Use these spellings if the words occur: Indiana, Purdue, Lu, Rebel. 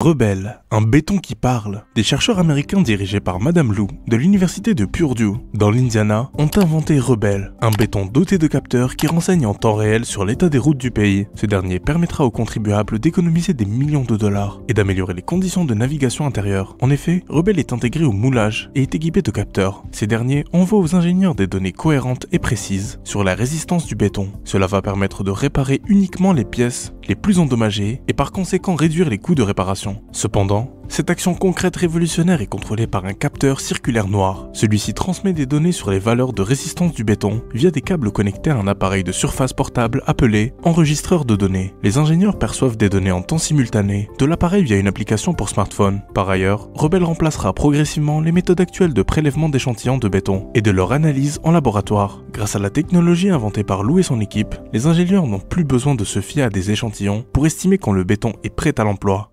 Rebel, un béton qui parle. Des chercheurs américains dirigés par Madame Lu de l'université de Purdue, dans l'Indiana, ont inventé Rebel, un béton doté de capteurs qui renseigne en temps réel sur l'état des routes du pays. Ce dernier permettra aux contribuables d'économiser des millions de dollars et d'améliorer les conditions de navigation intérieure. En effet, Rebel est intégré au moulage et est équipé de capteurs. Ces derniers envoient aux ingénieurs des données cohérentes et précises sur la résistance du béton. Cela va permettre de réparer uniquement les pièces les plus endommagées et par conséquent réduire les coûts de réparation. Cependant, cette action concrète révolutionnaire est contrôlée par un capteur circulaire noir. Celui-ci transmet des données sur les valeurs de résistance du béton via des câbles connectés à un appareil de surface portable appelé enregistreur de données. Les ingénieurs perçoivent des données en temps simultané de l'appareil via une application pour smartphone. Par ailleurs, Rebel remplacera progressivement les méthodes actuelles de prélèvement d'échantillons de béton et de leur analyse en laboratoire. Grâce à la technologie inventée par Lou et son équipe, les ingénieurs n'ont plus besoin de se fier à des échantillons pour estimer quand le béton est prêt à l'emploi.